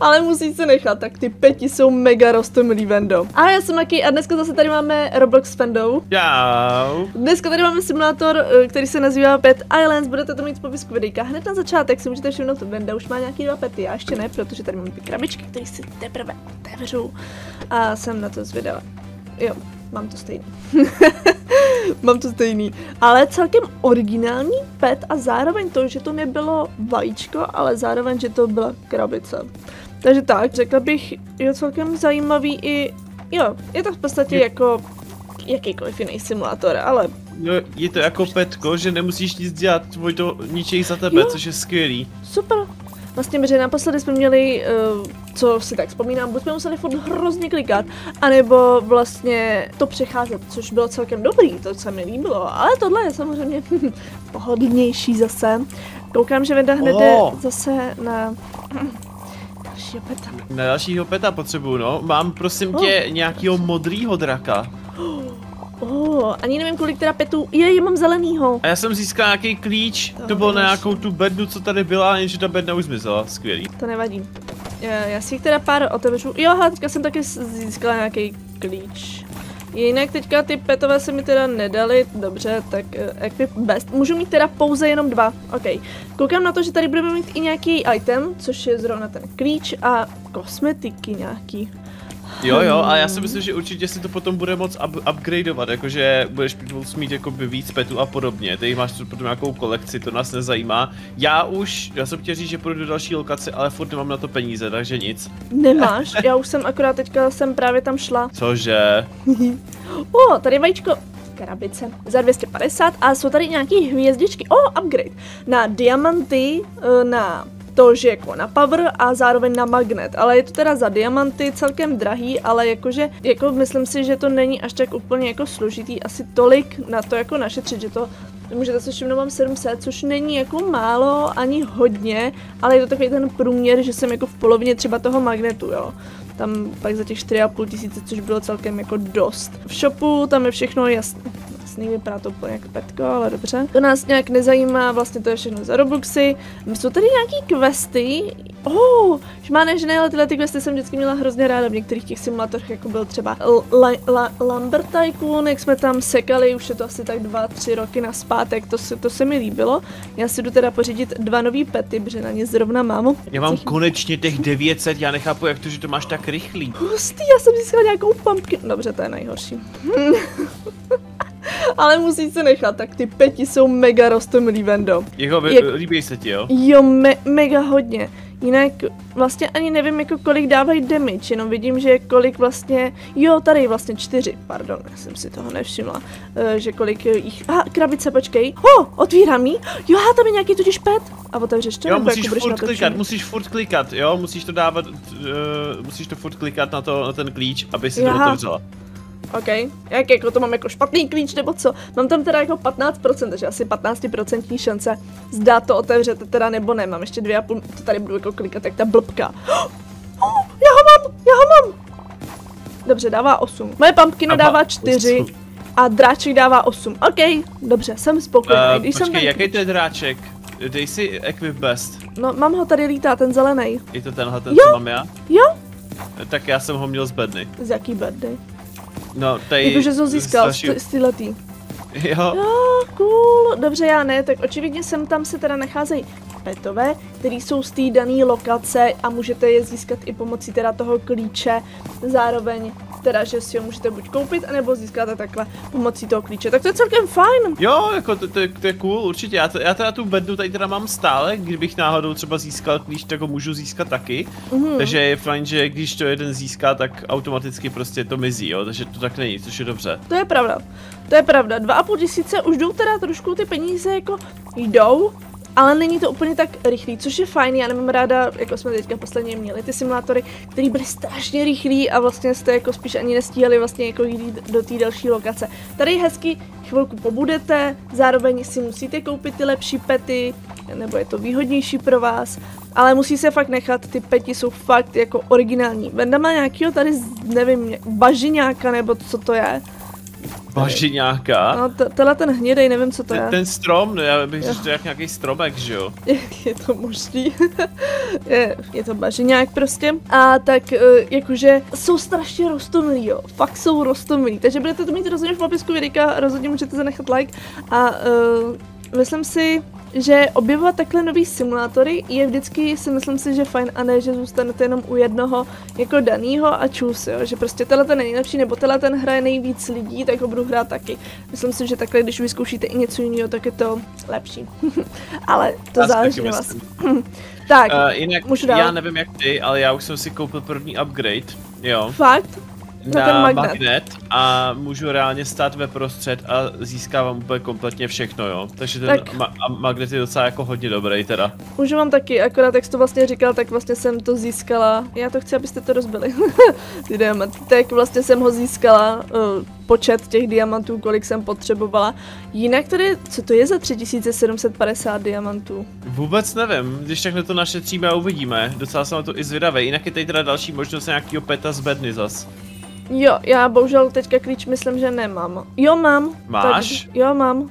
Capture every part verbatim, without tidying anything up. ale musí se nechat, tak ty peti jsou mega roztomilý, Vendo. A já jsem Maki a dneska zase tady máme Roblox s Vendou. Čau. Dneska tady máme simulátor, který se nazývá Pet Islands, budete to mít v popisku videa. Hned na začátek si můžete všimnout, Venda už má nějaký dva pety, já ještě ne, protože tady mám ty krabičky, které si teprve otevřu a jsem na to zvědala. Jo, mám to stejný. Mám to stejný, ale celkem originální pet a zároveň to, že to nebylo vajíčko, ale zároveň, že to byla krabice. Takže tak, řekla bych, je celkem zajímavý i, jo, je to v podstatě je... jako jakýkoliv jiný simulátor, ale... No, je to jako petko, že nemusíš nic dělat, tvoj to ničej za tebe, jo, což je skvělý. Super. Vlastně, protože naposledy jsme měli, uh, co si tak vzpomínám, buď jsme museli furt hrozně klikat, anebo vlastně to přecházet, což bylo celkem dobrý, to se mi líbilo, ale tohle je samozřejmě pohodlnější zase. Koukám, že Venda hned jde zase na dalšího peta. Na dalšího peta potřebuju, no. Mám, prosím oh. tě, nějakýho modrýho draka. Oh, ani nevím, kolik teda petů. Je, je mám zelenýho. A já jsem získal nějaký klíč, to, to bylo na nějakou tu bednu, co tady byla, jenže ta bedna už zmizela, skvělý. To nevadí. Já si jich teda pár otevřu. Jo, hele, teďka jsem taky získala nějaký klíč. Jinak teďka ty petové se mi teda nedali, dobře, tak uh, equip best. Můžu mít teda pouze jenom dva, ok. Koukám na to, že tady budeme mít i nějaký item, což je zrovna ten klíč a kosmetiky nějaký. Jo, jo, a já si myslím, že určitě si to potom bude moc up upgradeovat, jakože budeš mít jakoby víc petů a podobně. Ty máš potom nějakou kolekci, to nás nezajímá. Já už, já jsem chtěl říct, že půjdu do další lokace, ale furt nemám na to peníze, takže nic. Nemáš? Já už jsem akorát teďka jsem právě tam šla. Cože? O, tady je vajíčko. Krabice za dvě stě padesát a jsou tady nějaký hvězdičky. O, upgrade. Na diamanty, na... to, že jako na power a zároveň na magnet, ale je to teda za diamanty celkem drahý, ale jakože, jako myslím si, že to není až tak úplně jako složitý, asi tolik na to jako našetřit, že to, můžete se všimnout, mám sedm set, což není jako málo ani hodně, ale je to takový ten průměr, že jsem jako v polovině třeba toho magnetu, jo. Tam pak za těch čtyři a půl tisíce, což bylo celkem jako dost. V shopu tam je všechno jasné. Vypadá to úplně jak petko, ale dobře. To nás nějak nezajímá, vlastně to je všechno za Robuxy. Jsou tady nějaký questy. Oh, žmáne, že ne, ale tyhle ty questy jsem vždycky měla hrozně ráda v některých těch simulátorech, jako byl třeba Lumber Tycoon, jak jsme tam sekali, už je to asi tak dva, tři roky naspátek, to se, to se mi líbilo. Já si jdu teda pořídit dva nový pety, protože na ně zrovna mám. Já mám konečně těch devět set, já nechápu, jak to, že to máš tak rychlý. Hustý, já jsem získala nějakou pumpky. Dobře, to je nejhorší. Ale musí se nechat, tak ty peti jsou mega roztomilý, Vendo. Jako, Jak... líbí se ti, jo? Jo, me mega hodně. Jinak vlastně ani nevím, jako kolik dávají damage, jenom vidím, že kolik vlastně... Jo, tady vlastně čtyři, pardon, já jsem si toho nevšimla, že kolik jich... Aha, krabice, počkej. Ho, otvírám ji. Jo, a tam je nějaký totiž pet. A otevřeš to? Jo, nebo musíš jako furt klikat, musíš furt klikat, jo, musíš to dávat, uh, musíš to furt klikat na, to, na ten klíč, aby si to otevřela. OK, jak jako to mám jako špatný klíč nebo co? Mám tam teda jako patnáct procent, takže asi patnáct procent šance zdá to otevřet teda nebo ne. Mám ještě dvě a půl, to tady budu jako klikat jak ta blbka. Oh, já ho mám, já ho mám! Dobře, dává osm. Moje pumpkina dává čtyři a dráček dává osm. OK, dobře, jsem spokojený. Uh, počkej, jaký to je dráček? Dej si equip best. No, mám ho tady lítá, ten zelený. Je to tenhle, ten, jo? Co mám já? Jo? Tak já jsem ho měl z bedny. Z jaký bedny? No, tady... Jakože jsem získal z tyhletý. Jo. Jo, cool. Dobře, já ne, tak očividně sem tam se teda nacházejí petové, které jsou z té dané lokace a můžete je získat i pomocí teda toho klíče. Zároveň teda, že si ho můžete buď koupit, anebo získáte takhle pomocí toho klíče. Tak to je celkem fajn. Jo, jako to, to, to je cool, určitě. Já, to, já teda tu bednu tady teda mám stále, kdybych náhodou třeba získal klíč, tak ho můžu získat taky. Mm. Takže je fajn, že když to jeden získá, tak automaticky prostě to mizí, jo, takže to tak není, což je dobře. To je pravda, to je pravda. Dva a půl tisíce už jdou teda trošku, ty peníze jako jdou, ale není to úplně tak rychlý, což je fajn, já nemám ráda, jako jsme teďka posledně měli ty simulátory, které byly strašně rychlí a vlastně jste jako spíš ani nestíhali vlastně jako jít do té další lokace. Tady hezky chvilku pobudete, zároveň si musíte koupit ty lepší pety, nebo je to výhodnější pro vás, ale musí se fakt nechat, ty peti jsou fakt jako originální. Venda má nějakýho tady, nevím, bažiňáka nebo co to je. Bažiňáka? No, tenhle ten hnědej, nevím, co to je. Ten strom, no, já bych říct, to je jak nějaký stromek, že jo? Je to možný. je, je to bažiňák prostě. A tak, jakože, jsou strašně roztomilí, jo. Fakt jsou roztomilí. Takže budete to mít rozhodně v popisku videa, rozhodně můžete zanechat like. A uh, myslím si, že objevovat takhle nový simulátory je vždycky, si myslím si, že fajn, a ne, že zůstanete jenom u jednoho jako danýho a čus, jo, že prostě tenhle ten je nejlepší, nebo tenhle ten hraje nejvíc lidí, tak ho budu hrát taky. Myslím si, že takhle, když vyzkoušíte i něco jiného, tak je to lepší. Ale to záleží na vás. Tak, uh, jinak můžu dál? Já nevím jak ty, ale já už jsem si koupil první upgrade, jo. Fakt? Na, na ten magnet. magnet a můžu reálně stát ve prostřed a získávám úplně kompletně všechno, jo. Takže ten tak. ma magnet je docela jako hodně dobrý teda. Můžu vám taky, akorát jak jsi to vlastně říkal, tak vlastně jsem to získala. Já to chci, abyste to rozbili. Ty diamanty. Tak vlastně jsem ho získala, uh, počet těch diamantů, kolik jsem potřebovala. Jinak tady, co to je za tři tisíce sedm set padesát diamantů? Vůbec nevím, když takhle to našetříme a uvidíme. Docela jsem na to i zvědavý. Jinak je tady teda další možnost nějakýho peta z bedny zas. Jo, já bohužel teďka klíč myslím, že nemám. Jo, mám. Máš? Tak, jo, mám.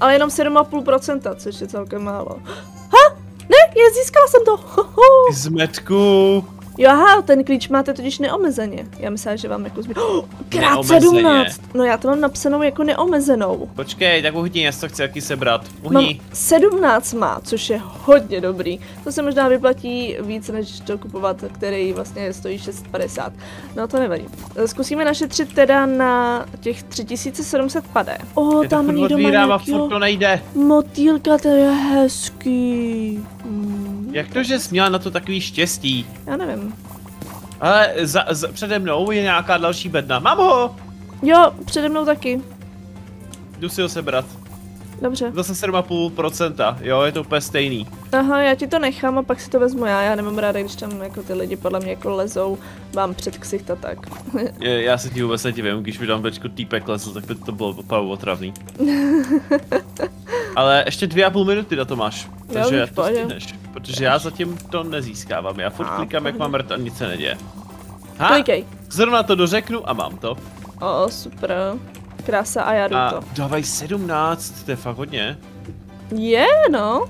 Ale jenom sedm a půl procenta, což je celkem málo. Ha! Ne, je, získala jsem to. Zmetku. Jo, aha, ten klíč máte totiž neomezeně. Já myslela, že vám jako zbyt... Oh, krát sedmnáct. No já to mám napsanou jako neomezenou. Počkej, tak uhni, já to chci jaký sebrat. Uhni. sedmnáct má, což je hodně dobrý. To se možná vyplatí víc, než to kupovat, který vlastně stojí šest set padesát. No to nevadí. Zkusíme našetřit teda na těch tři tisíce sedm set padesát. O, je tam někdo má nějakýho... to nejde. Motýlka, to je hezký. Hmm. Jak to, že jsi měla na to takový štěstí? Já nevím. Ale za, za, přede mnou je nějaká další bedna. Mám ho! Jo, přede mnou taky. Jdu si ho sebrat. Dobře. Zase sedm a půl procenta, jo, je to úplně stejný. Aha, já ti to nechám a pak si to vezmu já. Já nemám ráda, když tam jako ty lidi podle mě jako lezou, mám před ksicht a tak. je, já se ti vůbec nedivím, když mi tam večku týpek lezl, tak by to bylo opravdu otravný. Ale ještě dvě a půl minuty na to máš, takže já to stihneš. Protože já zatím to nezískávám, já furt klikám, jak mám rt a nic se neděje. Ha, zrovna to dořeknu a mám to. O, super. Krása a já jdu a to. Dávaj sedmnáct, to je fakt hodně. Je, no.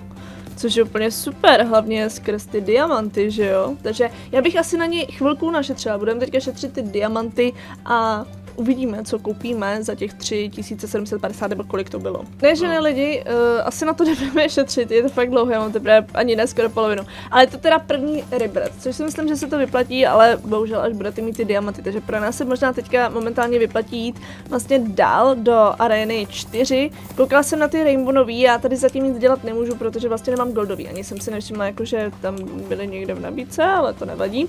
Což je úplně super, hlavně skrz ty diamanty, že jo. Takže já bych asi na něj chvilku našetřila, budeme teďka šetřit ty diamanty a... uvidíme, co koupíme za těch tři tisíce sedm set padesát nebo kolik to bylo. Ne, že ne lidi, uh, asi na to nebudeme šetřit, je to fakt dlouho, já mám teprve ani ne skoro polovinu. Ale to teda první rebrat, což si myslím, že se to vyplatí, ale bohužel až budete mít ty diamanty, takže pro nás se možná teďka momentálně vyplatí jít vlastně dál do arény čtyři. Koukala jsem na ty rainbow nový, já tady zatím nic dělat nemůžu, protože vlastně nemám goldový, ani jsem si nevšimla, jakože tam byly někde v nabídce, ale to nevadí.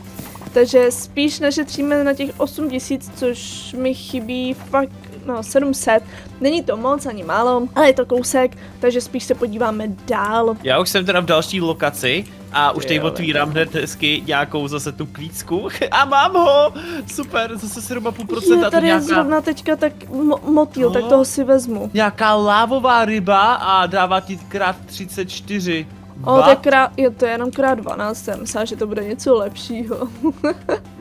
Takže spíš našetříme na těch osm tisíc, což mi chybí fakt, no, sedm set. Není to moc ani málo, ale je to kousek, takže spíš se podíváme dál. Já už jsem teda v další lokaci a už teď otvírám hned hezky nějakou zase tu klícku a mám ho! Super, zase sedm a půl procenta. Je, tady je nějaká... zrovna teďka tak mo motýl, no, tak toho si vezmu. Nějaká lávová ryba a dává ti krát třicet čtyři. O, to je, krát, je to jenom krát dvanáct, já myslím, že to bude něco lepšího.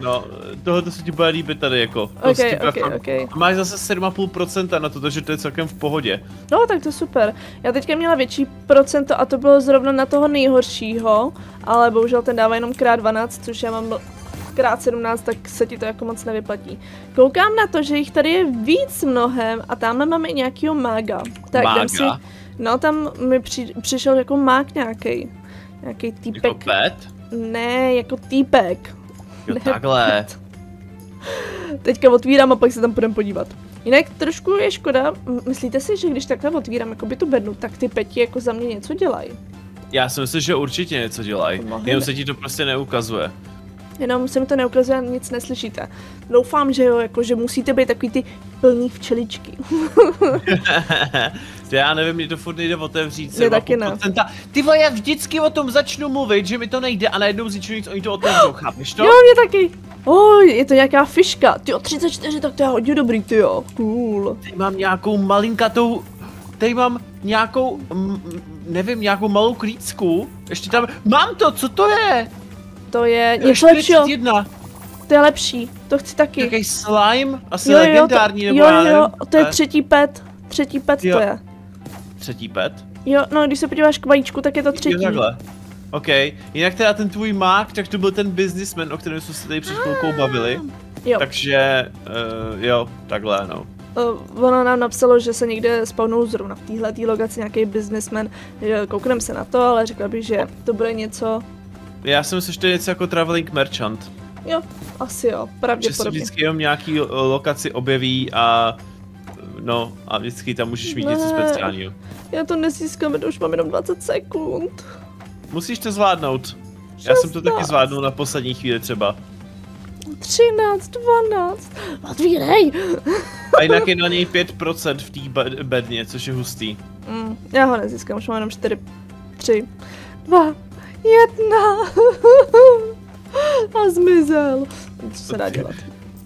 No, tohle se ti bude líbit tady jako. Okay, okay, fakt... okay. Máš zase sedm a půl procenta na to, takže to je celkem v pohodě. No, tak to je super. Já teďka měla větší procento a to bylo zrovna na toho nejhoršího, ale bohužel ten dává jenom krát dvanáct, což já mám... krát sedmnáct, tak se ti to jako moc nevyplatí. Koukám na to, že jich tady je víc mnohem a tamhle máme i nějakýho mága. Tak mága? Jdem si... No, tam mi při, přišel jako mák nějaký, nějaký týpek. Jako pet? Ne, jako týpek. Jo, ne, takhle. Pet. Teďka otvírám a pak se tam půjdeme podívat. Jinak trošku je škoda, myslíte si, že když takhle otvírám jako by tu bednu, tak ty peti jako za mě něco dělají? Já si myslím, že určitě něco dělají, jenom se ti to prostě neukazuje. Jenom se mi to neukazuje a nic neslyšíte. Doufám, že jo, jako, že musíte být takový ty plný včeličky. Já nevím, mě to furt nejde otevřít. Ne, taky ne. Ty vole, já vždycky o tom začnu mluvit, že mi to nejde a najednou zniču nic, oni to otevřou, chápeš to? Jo, mě taky. O, je to nějaká fiška. Ty jo, třicet čtyři, tak to je hodně dobrý, ty jo. Cool. Tady mám nějakou malinkatou... Tady mám nějakou... nevím, nějakou malou klícku. Ještě tam... Mám to, co to je? To je něco lepšího. To je lepší, to chci taky. Jaký slime? Asi jo, jo, legendární to, nebo jo, jo, to je třetí pet. Třetí pet jo. To je. Třetí pet? Jo, no když se podíváš k vajíčku, tak je to třetí. Jo, takhle. OK. Jinak teda ten tvůj mák, tak to byl ten businessman, o kterém jsme se tady před chvilkou bavili. Jo. Takže, uh, jo, takhle no. Uh, ono nám napsalo, že se někde spawnul zrovna v téhletý lokaci nějaký businessman. Koukneme se na to, ale řekla bych, že to bude něco... Já jsem si ještě něco jako traveling merchant. Jo, asi jo, pravděpodobně. Že vždycky jenom nějaký lokaci objeví a... No, a vždycky tam můžeš mít ne, něco speciálního. Já to nezískám, to už mám jenom dvacet sekund. Musíš to zvládnout. šestnáct. Já jsem to taky zvládnul na poslední chvíli třeba. třináct, dvanáct, otvírej! A jinak je na něj pět procent v té bedně, což je hustý. Mm, já ho nezískám, už mám jenom čtyři, tři, dva, jedna. A zmizel. Co se dá dělat?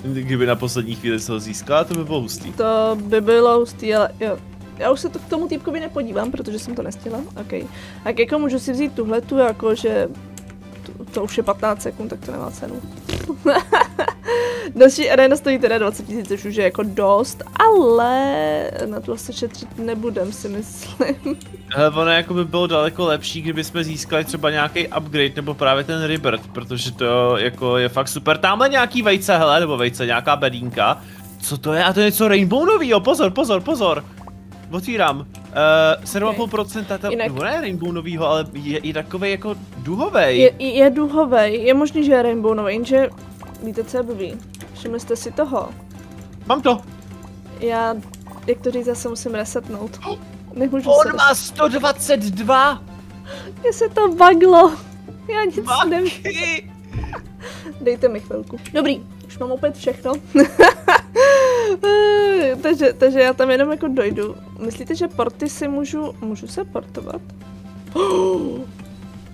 Kdyby na poslední chvíli se ho získala, to by bylo hustý. To by bylo hustý, ale jo. Já už se to k tomu týpkovi nepodívám, protože jsem to nestihla. OK. Tak jako můžu si vzít tuhletu, jakože... To, to už je patnáct sekund, tak to nemá cenu. Další arena stojí teda dvacet tisíc, což už je jako dost, ale na to se šetřit nebudem, si myslím. Hele, ono jako by bylo daleko lepší, kdyby jsme získali třeba nějaký upgrade nebo právě ten rebirth, protože to jako je fakt super. Tamhle nějaký vejce, hele, nebo vejce, nějaká bedínka. Co to je? A to je něco rainbow novýho, pozor, pozor, pozor. Otvírám. Uh, sedm a půl procenta okay. Tam, jinak... ne rainbow novýho, ale je, je takovej jako duhovej. Je, je duhovej, je možný, že je rainbow nový, jenže víte, co je blbý. Všimli jste si toho. Mám to. Já, jak to říct, zase musím resetnout. Nemůžu on se má sto dvacet dva! Mně se to baglo. Já nic nevím. Dejte mi chvilku. Dobrý, už mám opět všechno. takže, takže já tam jenom jako dojdu. Myslíte, že porty si můžu... Můžu se portovat?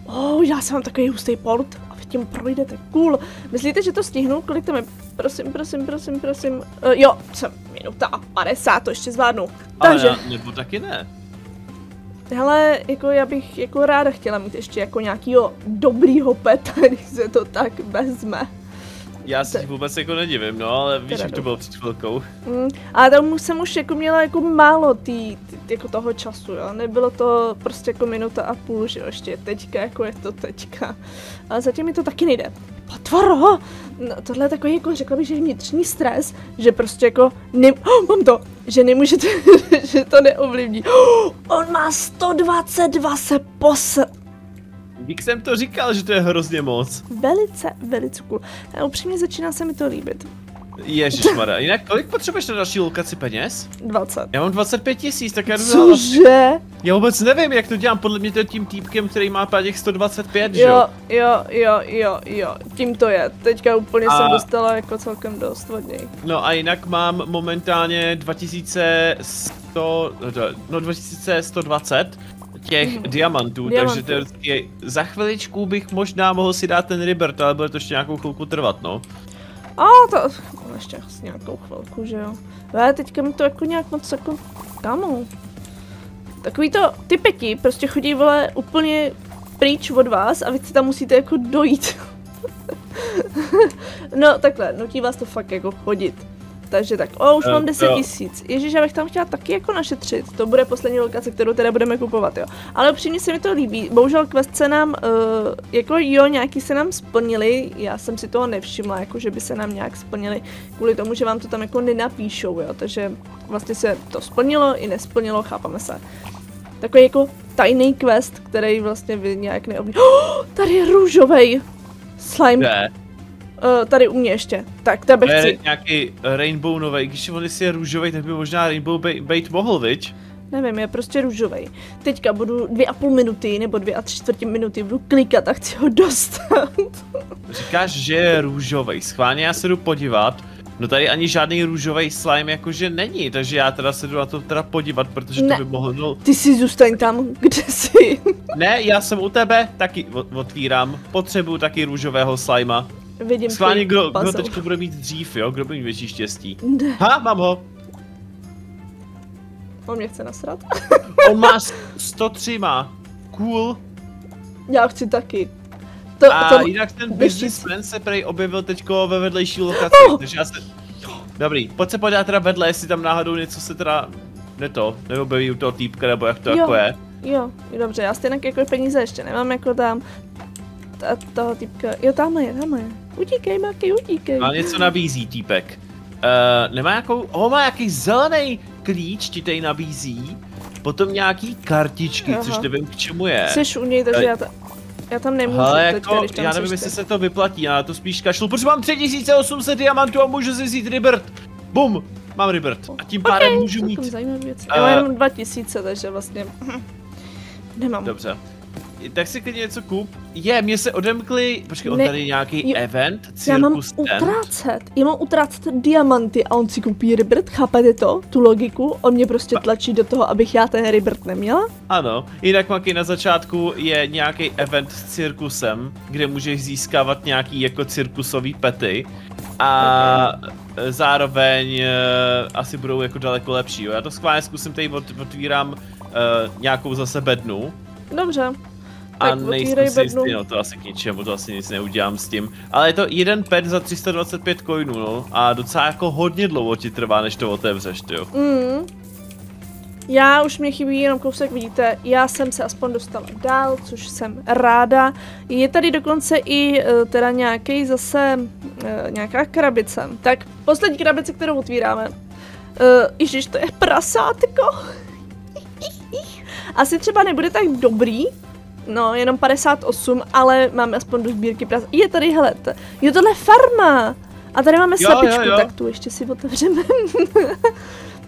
Oh, já jsem mám takový hustý port. Tím projdete, cool. Myslíte, že to stihnu? Kolik tam je? Prosím, prosím, prosím, prosím. Uh, jo, jsem minuta a padesát, to ještě zvládnu. Takže... Ale nebo taky ne. Hele, jako já bych jako ráda chtěla mít ještě jako nějakýho dobrýho peta, když se to tak vezme. Já se to... vůbec jako nedivím, no, ale víš, jak to bylo před chvilkou. Mm, ale tam jsem už jako měla jako málo tý, tý, jako toho času, jo. Nebylo to prostě jako minuta a půl, že jo, ještě teďka, jako je to teďka. Ale zatím mi to taky nejde. Potvoro! No, tohle je takový, jako řekla bych, že vnitřní stres, že prostě jako ne... Oh, mám to! Že nemůžete, že to neovlivní. Oh, on má sto dvacet dva se posl... Vík jsem to říkal, že to je hrozně moc. Velice, velice cool. A upřímně začíná se mi to líbit. Ježišmarja, jinak kolik potřebuješ na další lokaci peněz? dvacet. Já mám dvacet pět tisíc, tak já jdu. Cože? Já vůbec nevím, jak to dělám, podle mě to je tím týpkem, který má těch sto dvacet pět, že jo? Jo, jo, jo, jo, tím to je. Teďka úplně a... jsem dostala jako celkem dost od něj. No a jinak mám momentálně dva tisíce sto, no dva tisíce sto dvacet. Těch mm. diamantů, diamantů, takže je, za chviličku bych možná mohl si dát ten rebirth, ale bude to ještě nějakou chvilku trvat, no. A to ještě nějakou chvilku, že jo. Ale teďka mi to jako nějak moc jako, kámo. Takový to, ty pěti prostě chodí, vole, úplně pryč od vás a vy si tam musíte jako dojít. No takhle, nutí vás to fakt jako chodit. Takže tak, o, už uh, mám deset tisíc. Ježíš, já bych tam chtěla taky jako našetřit. To bude poslední lokace, kterou teda budeme kupovat, jo. Ale upřímně se mi to líbí. Bohužel quest se nám, uh, jako jo, nějaký se nám splnili. Já jsem si toho nevšimla, jako že by se nám nějak splnili. Kvůli tomu, že vám to tam jako nenapíšou, jo. Takže vlastně se to splnilo i nesplnilo, chápeme se. Takový jako tajný quest, který vlastně vy nějak neobdíte. Oh, tady je růžovej slime. Ne. Uh, tady u mě ještě. Tak, tebe chci. Je nějaký rainbow novej, když on si je růžovej, tak by možná rainbow bait mohl, viď? Nevím, je prostě růžovej. Teďka budu dvě a půl minuty, nebo dvě a tři čtvrtě minuty, budu klikat a chci ho dostat. Říkáš, že je růžovej, schválně já se jdu podívat. No tady ani žádný růžovej slime jakože není, takže já teda se jdu na to teda podívat, protože ne. To by mohlo... No... Ty si zůstaň tam, kde jsi. Ne, já jsem u tebe, taky otvírám, potřebuju taky růžového slima. Vidím, schválně, kdo, kdo teď bude mít dřív, jo? Kdo bude mít větší štěstí? Ne. Ha, mám ho! On mě chce nasrat. On má sto tři má. Cool. Já chci taky. To, a to... jinak ten businessman se prej objevil teďko ve vedlejší lokaci, oh. takže já se... Dobrý, pojď se podívat teda vedle, jestli tam náhodou něco se teda... Ne to, neobjeví u toho týpka, nebo jak to jo. jako je. Jo, dobře, já stejně jako peníze ještě nemám, jako tam... Ta, toho týpka, jo tamhle je, tamhle je. Utíkej, Marky, utíkej. Má něco nabízí týpek. Uh, nemá jakou... Oh, má jaký zelený klíč, ti tady nabízí. Potom nějaký kartičky, Aha. což nevím k čemu je. Jseš u něj, takže já tam... Já tam nemůžu Hele, jako, teď, když tam já nevím, jestli se to vyplatí, já to spíš kašlu, protože mám tři tisíce osm set diamantů a můžu si vzít Ribert. Bum, mám Ribert. A tím pádem okay. můžu mít... Věc. Já uh, mám jenom dva tisíce, takže vlastně... Nemám. Dobře. Tak si klidně něco kup. Je, mě se odemkli... Počkej, on ne, tady nějaký jo, event, cirkus Já mám tent. utrácet, já mám utrácet diamanty a on si koupí Ribert, chápete to? Tu logiku? On mě prostě tlačí do toho, abych já ten Ribert neměla? Ano, jinak Maky, na začátku je nějaký event s cirkusem, kde můžeš získávat nějaký jako cirkusový pety. A okay. zároveň e, asi budou jako daleko lepší, jo? Já to schválně zkusím, tady od, otvírám e, nějakou zase bednu. Dobře. A nejsem si jistý, no to asi k ničemu, to asi nic neudělám s tím. Ale je to jeden pet za tři sta dvacet pět coinů, no. A docela jako hodně dlouho ti trvá, než to otevřeš, ty jo. Mm. Já už mě chybí jenom kousek, vidíte, já jsem se aspoň dostala dál, což jsem ráda. Je tady dokonce i teda nějaký zase, nějaká krabice. Tak poslední krabice, kterou otvíráme. Ježiš, to je prasátko. Asi třeba nebude tak dobrý. No, jenom padesát osm, ale máme aspoň do sbírky prasat. Je tady, hele, jo, tohle farma! A tady máme jo, slepičku, jo, jo. tak tu ještě si otevřeme.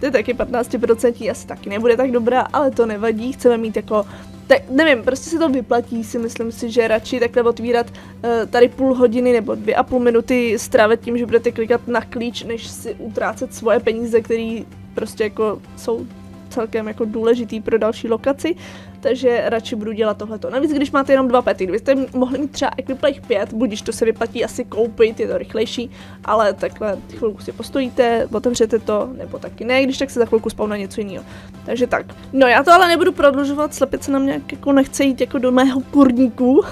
To je taky patnáct procent, asi taky nebude tak dobrá, ale to nevadí, chceme mít jako... Tak, nevím, prostě se to vyplatí, si myslím si, že radši takhle otvírat uh, tady půl hodiny nebo dvě a půl minuty strávit tím, že budete klikat na klíč, než si utrácet svoje peníze, které prostě jako jsou... celkem jako důležitý pro další lokaci, takže radši budu dělat tohleto. Navíc, když máte jenom dva pety, kdybyste mohli mít třeba Equiplech pět, budiž to se vyplatí asi koupit, je to rychlejší, ale takhle chvilku si postojíte, otevřete to, nebo taky ne, když tak se za chvilku spavne něco jiného. Takže tak. No já to ale nebudu prodlužovat, slepice na mě jako nechce jít jako do mého kurníku.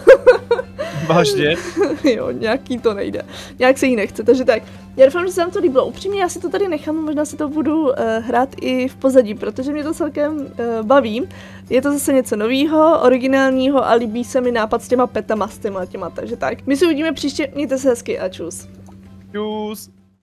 Vážně? Jo, nějaký to nejde. Nějak se jí nechce, takže tak. Já doufám, že se vám to líbilo. Upřímně, já si to tady nechám, možná si to budu uh, hrát i v pozadí, protože mě to celkem uh, baví. Je to zase něco novýho, originálního a líbí se mi nápad s těma petama, s těma těma, takže tak. My si uvidíme příště, mějte se hezky a čus. Čus.